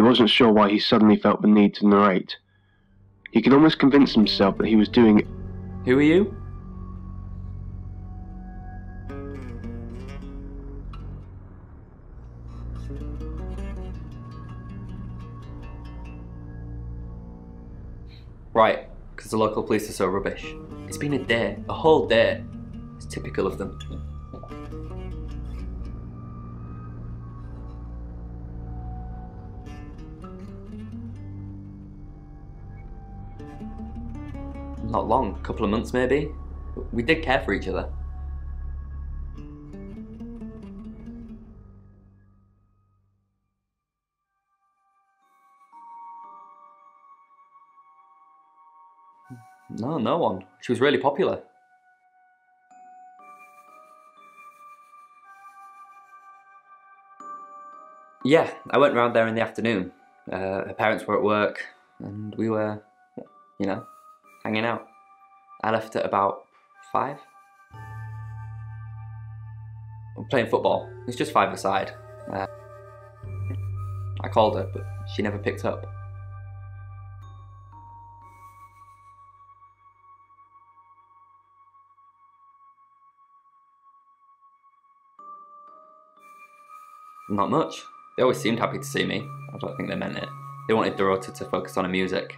He wasn't sure why he suddenly felt the need to narrate. He could almost convince himself that he was doing it. Who are you? Right, because the local police are so rubbish. It's been a day, a whole day. It's typical of them. Not long, a couple of months maybe. We did care for each other. No, no one. She was really popular. Yeah, I went round there in the afternoon. Her parents were at work and we were, you know, hanging out. I left at about 5. I'm playing football. It was just 5-a-side. I called her, but she never picked up. Not much. They always seemed happy to see me. I don't think they meant it. They wanted Dorota to focus on her music.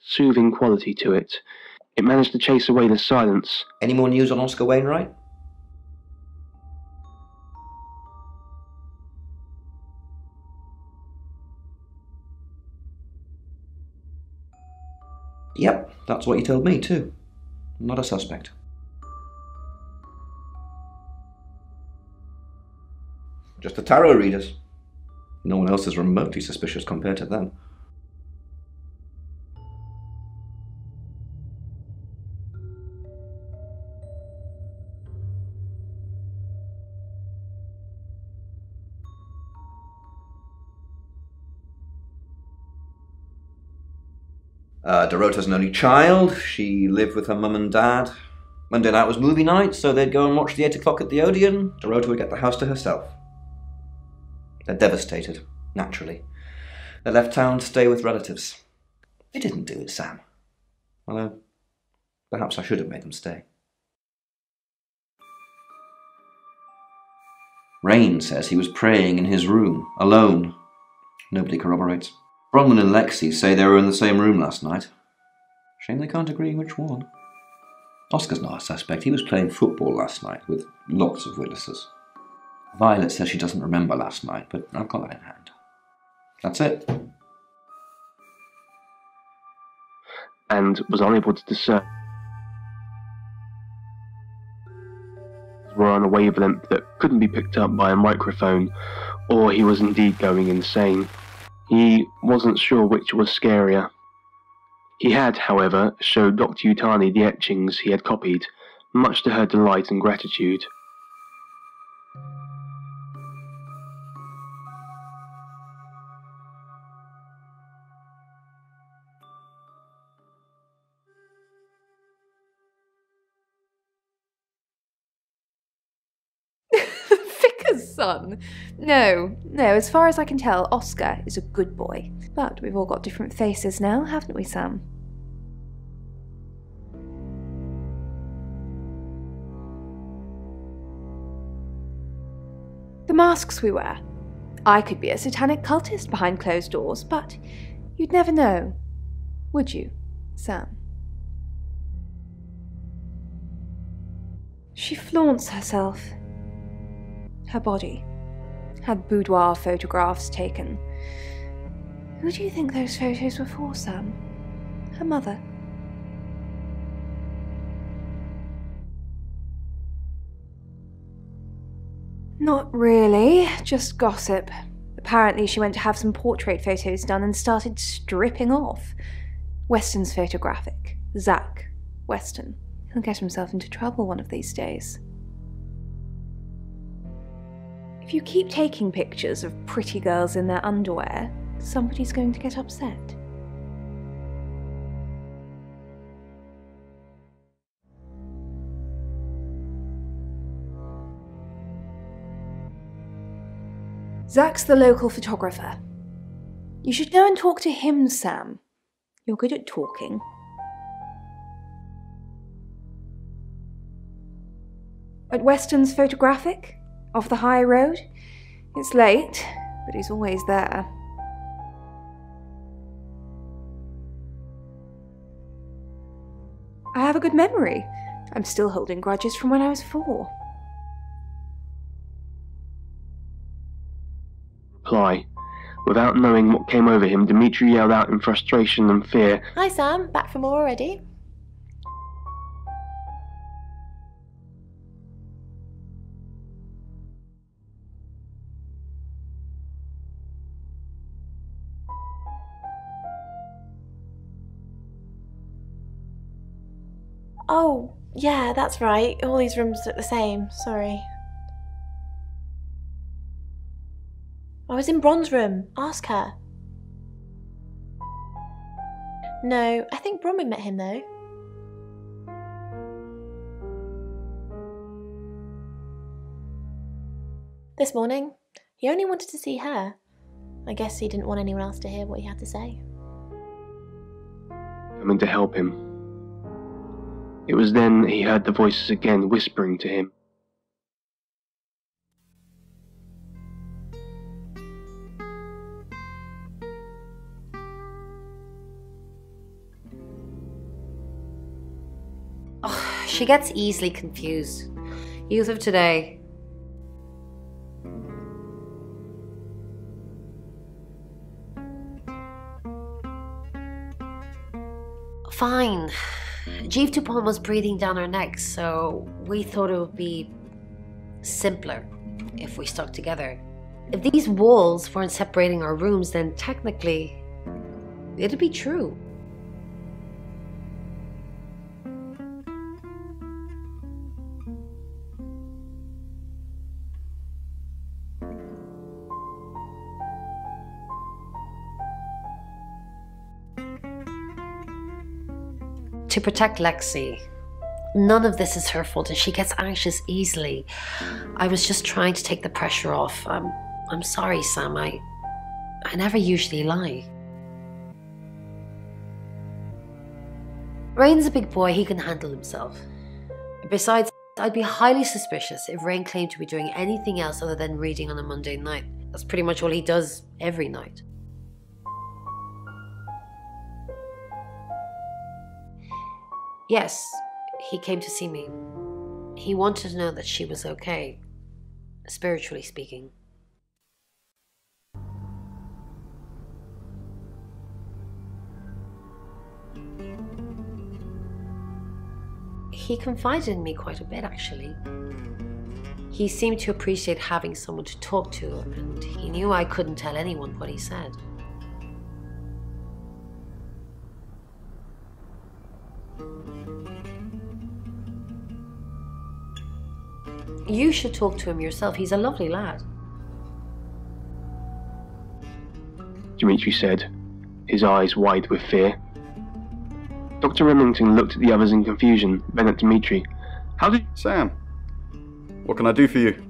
Soothing quality to it. It managed to chase away the silence. Any more news on Oscar Wainwright? Yep, that's what you told me too. Not a suspect. Just the tarot readers. No one else is remotely suspicious compared to them. Dorota's an only child. She lived with her mum and dad. Monday night was movie night, so they'd go and watch the 8 o'clock at the Odeon. Dorota would get the house to herself. They're devastated, naturally. They left town to stay with relatives. They didn't do it, Sam. Although, perhaps I should have made them stay. Rain says he was praying in his room, alone. Nobody corroborates. Bronwyn and Lexi say they were in the same room last night. Shame they can't agree which one. Oscar's not a suspect. He was playing football last night with lots of witnesses. Violet says she doesn't remember last night, but I've got that in hand. That's it. And was unable to discern. Were on a wavelength that couldn't be picked up by a microphone, or he was indeed going insane. He wasn't sure which was scarier. He had, however, showed Dr. Yutani the etchings he had copied, much to her delight and gratitude. Son. No, as far as I can tell, Oscar is a good boy. But we've all got different faces now, haven't we, Sam? The masks we wear. I could be a satanic cultist behind closed doors, but you'd never know, would you, Sam? She flaunts herself. Her body. Had boudoir photographs taken. Who do you think those photos were for, Sam? Her mother. Not really, just gossip. Apparently she went to have some portrait photos done and started stripping off. Weston's Photographic. Zach Weston. He'll get himself into trouble one of these days. If you keep taking pictures of pretty girls in their underwear, somebody's going to get upset. Zach's the local photographer. You should go and talk to him, Sam. You're good at talking. At Weston's Photographic, off the high road. It's late, but he's always there. I have a good memory. I'm still holding grudges from when I was 4. Reply. Without knowing what came over him, Dimitri yelled out in frustration and fear. Hi Sam, back for more already? Oh, yeah, that's right. All these rooms look the same. Sorry. I was in Bron's room. Ask her. No, I think Bronwyn met him, though. This morning, he only wanted to see her. I guess he didn't want anyone else to hear what he had to say. Coming to help him. It was then he heard the voices again whispering to him. Oh, she gets easily confused. Youth of today. Fine. Chief Dupont was breathing down our necks, so we thought it would be simpler if we stuck together. If these walls weren't separating our rooms, then technically it'd be true. To protect Lexi. None of this is her fault, and she gets anxious easily. I was just trying to take the pressure off. I'm sorry, Sam. I never usually lie. Rain's a big boy. He can handle himself. Besides, I'd be highly suspicious if Rain claimed to be doing anything else other than reading on a Monday night. That's pretty much all he does every night. Yes, he came to see me. He wanted to know that she was okay, spiritually speaking. He confided in me quite a bit, actually. He seemed to appreciate having someone to talk to, and he knew I couldn't tell anyone what he said. You should talk to him yourself. He's a lovely lad. Dimitri said, his eyes wide with fear. Dr. Remington looked at the others in confusion, then at Dimitri. How did— Sam, what can I do for you?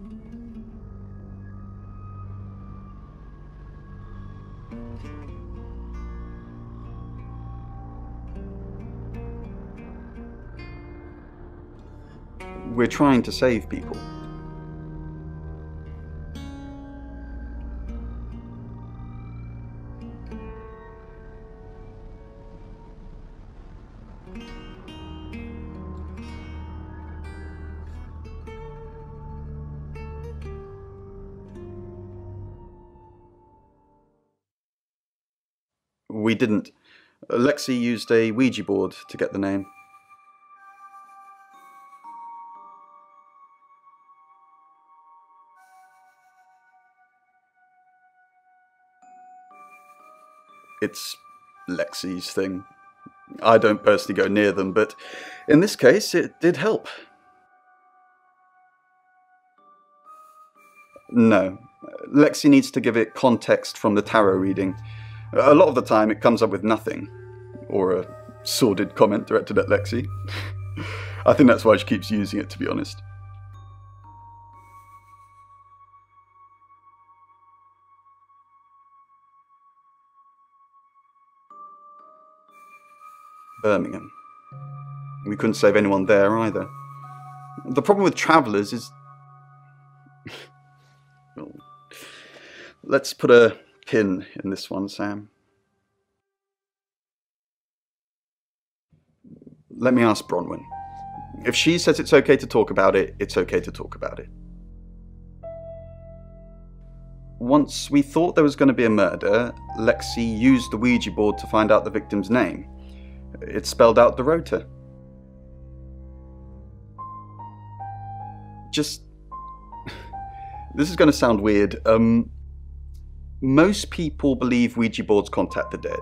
We're trying to save people. We didn't. Lexi used a Ouija board to get the name. It's Lexi's thing. I don't personally go near them, but in this case, it did help. No, Lexi needs to give it context from the tarot reading. A lot of the time, it comes up with nothing, or a sordid comment directed at Lexi. I think that's why she keeps using it, to be honest. Birmingham. We couldn't save anyone there either. The problem with travellers is... well, let's put a pin in this one, Sam. Let me ask Bronwyn. If she says it's okay to talk about it, it's okay to talk about it. Once we thought there was going to be a murder, Lexi used the Ouija board to find out the victim's name. It spelled out Dorota. Just... this is going to sound weird. Most people believe Ouija boards contact the dead.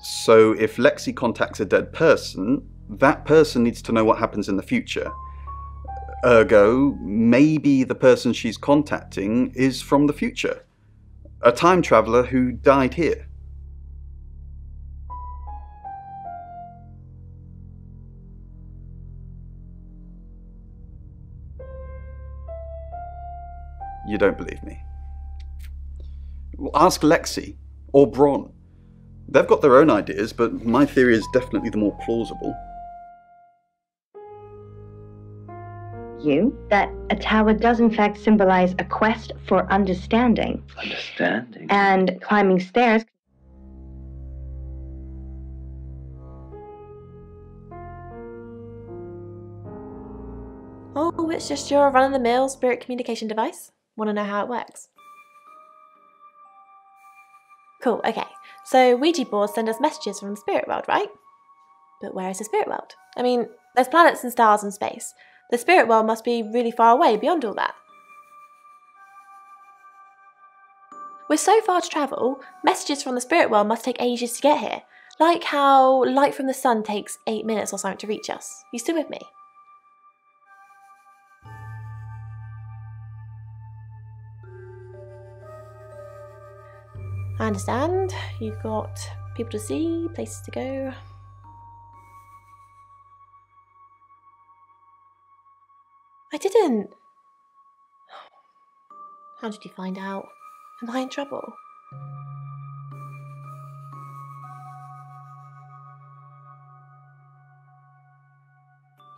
So if Lexi contacts a dead person, that person needs to know what happens in the future. Ergo, maybe the person she's contacting is from the future. A time traveller who died here. You don't believe me? Well, ask Lexi or Bron. They've got their own ideas, but my theory is definitely the more plausible. You, that a tower does in fact symbolize a quest for understanding. Understanding? And climbing stairs. Oh, it's just your run-of-the-mill spirit communication device. Want to know how it works? Cool, okay. So Ouija boards send us messages from the spirit world, right? But where is the spirit world? I mean, there's planets and stars and space. The spirit world must be really far away beyond all that. We're so far to travel, messages from the spirit world must take ages to get here. Like how light from the sun takes 8 minutes or something to reach us. You still with me? I understand. You've got people to see, places to go. I didn't. How did you find out? Am I in trouble?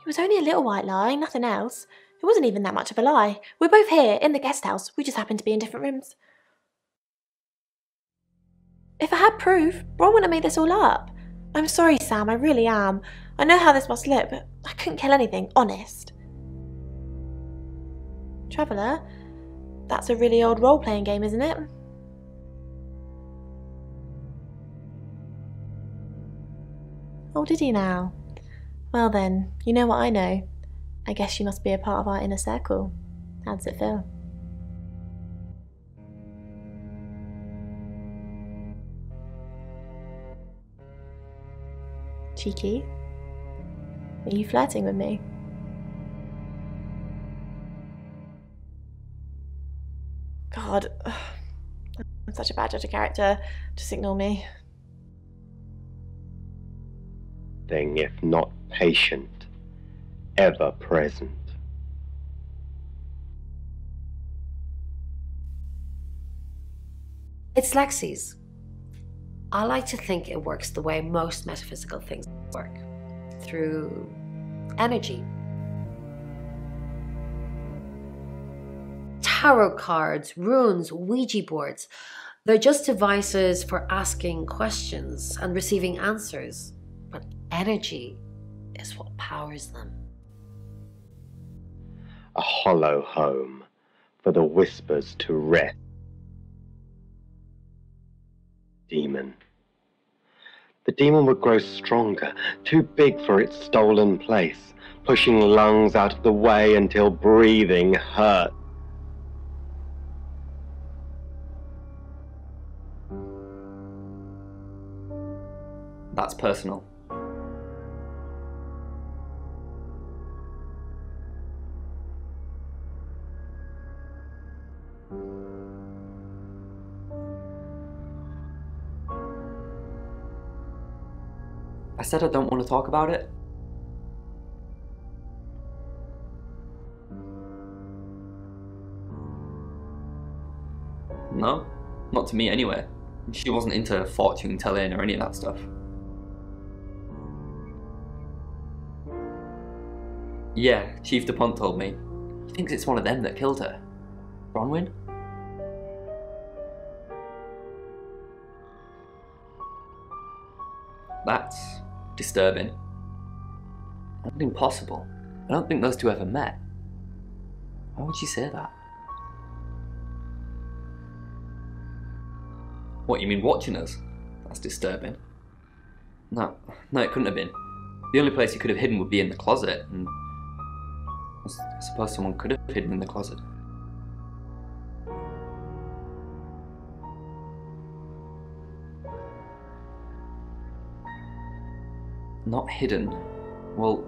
It was only a little white lie, nothing else. It wasn't even that much of a lie. We're both here, in the guest house. We just happen to be in different rooms. If I had proof, Bron wouldn't have made this all up. I'm sorry, Sam, I really am. I know how this must look, but I couldn't kill anything, honest. Traveller? That's a really old role-playing game, isn't it? Oh, did he now? Well then, you know what I know. I guess you must be a part of our inner circle. How does it feel? Cheeky? Are you flirting with me? God, I'm such a bad judge of character. Just ignore me. Thing, if not patient, ever present. It's Lexi's. I like to think it works the way most metaphysical things work, through energy. Tarot cards, runes, Ouija boards, they're just devices for asking questions and receiving answers, but energy is what powers them. A hollow home for the whispers to rest. Demon. The demon would grow stronger, too big for its stolen place, pushing lungs out of the way until breathing hurt. That's personal. I said I don't want to talk about it. No, not to me anyway. She wasn't into fortune telling or any of that stuff. Yeah, Chief Dupont told me. He thinks it's one of them that killed her. Bronwyn? That's disturbing. And impossible. I don't think those two ever met. Why would she say that? What, you mean watching us? That's disturbing. No, it couldn't have been. The only place you could have hidden would be in the closet, and I suppose someone could have hidden in the closet. Not hidden. Well,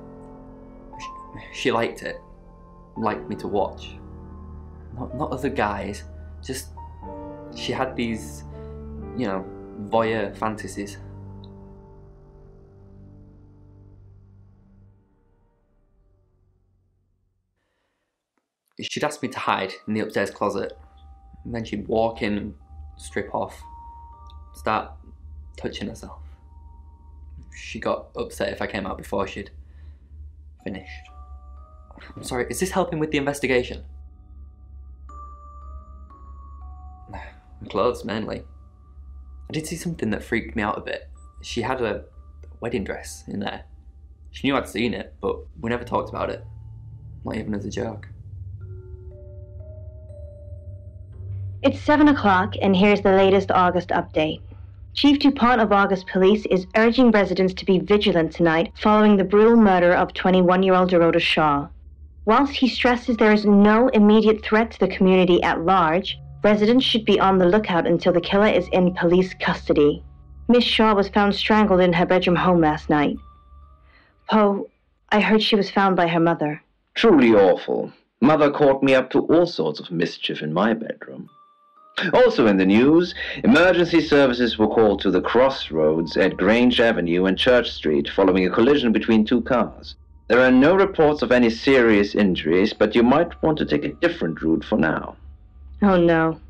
she liked it. Liked me to watch. Not other guys. Just, she had these, you know, voyeur fantasies. She'd ask me to hide in the upstairs closet, and then she'd walk in and strip off, start touching herself. She got upset if I came out before she'd finished. I'm sorry, is this helping with the investigation? Clothes, mainly. I did see something that freaked me out a bit. She had a wedding dress in there. She knew I'd seen it, but we never talked about it. Not even as a joke. It's 7 o'clock, and here's the latest August update. Chief Dupont of August Police is urging residents to be vigilant tonight following the brutal murder of 21-year-old Dorota Shaw. Whilst he stresses there is no immediate threat to the community at large, residents should be on the lookout until the killer is in police custody. Miss Shaw was found strangled in her bedroom home last night. Poe, I heard she was found by her mother. Truly awful. Mother caught me up to all sorts of mischief in my bedroom. Also in the news, emergency services were called to the crossroads at Grange Avenue and Church Street following a collision between two cars. There are no reports of any serious injuries, but you might want to take a different route for now. Oh no.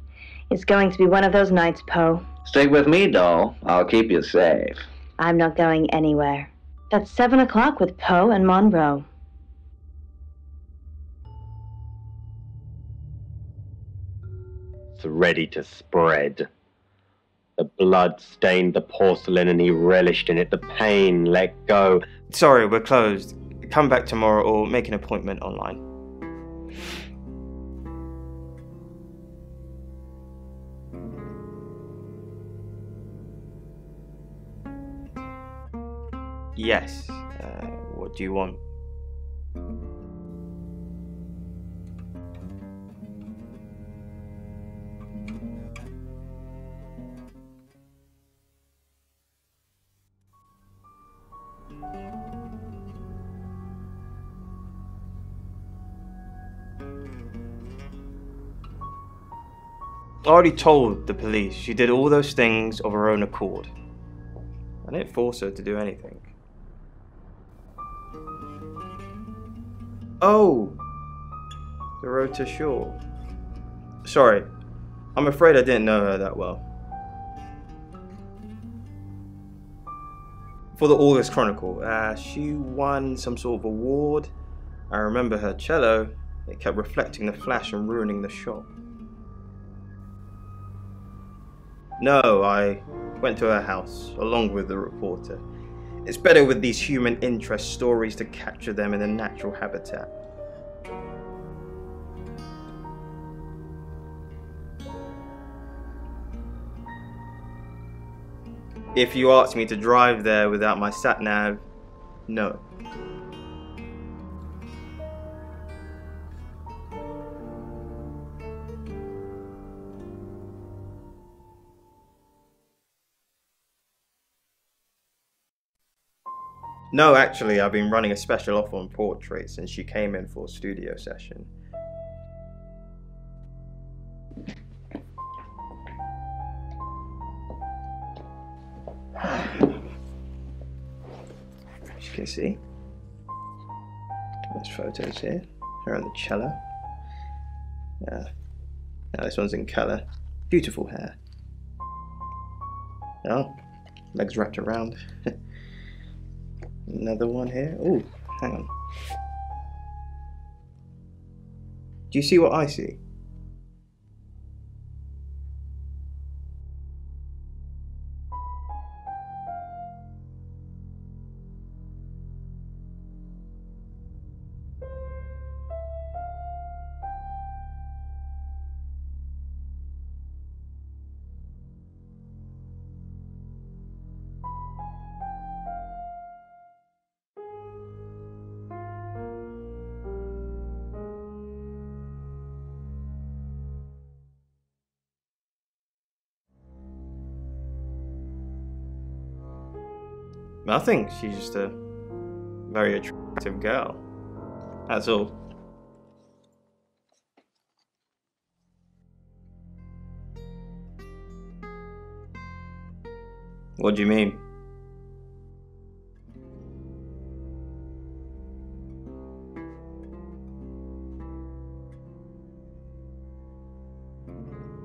It's going to be one of those nights, Poe. Stay with me, doll. I'll keep you safe. I'm not going anywhere. That's 7 o'clock with Poe and Monroe. Ready to spread. The blood stained the porcelain and he relished in it. The pain, let go. Sorry, we're closed. Come back tomorrow or make an appointment online. Yes. What do you want? I already told the police she did all those things of her own accord. I didn't force her to do anything. Oh! Dorota Shaw. Sorry, I'm afraid I didn't know her that well. For the August Chronicle, she won some sort of award. I remember her cello. It kept reflecting the flash and ruining the shot. No, I went to her house, along with the reporter. It's better with these human interest stories to capture them in their natural habitat. If you asked me to drive there without my sat-nav, no. No, actually, I've been running a special offer on portraits since she came in for a studio session. As you can see, there's photos here, her on the cello. Now this one's in colour. Beautiful hair. Oh, legs wrapped around. Another one here. Oh, hang on. Do you see what I see? Nothing. She's just a very attractive girl. That's all. What do you mean?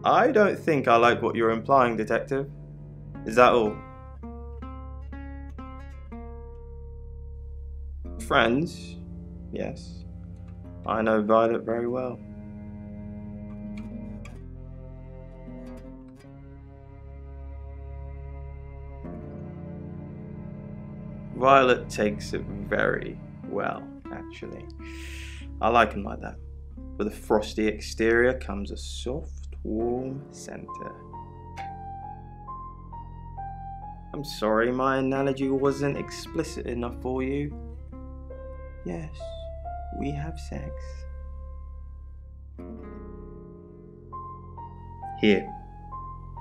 I don't think I like what you're implying, Detective. Is that all? Friends, yes, I know Violet very well. Violet takes it very well, actually. I like him like that. With a frosty exterior comes a soft, warm centre. I'm sorry, my analogy wasn't explicit enough for you. Yes, we have sex. Here.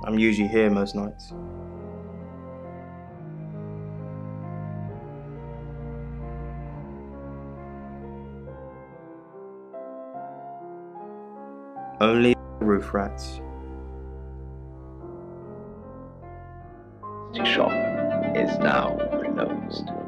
I'm usually here most nights. Only roof rats. The shop is now closed.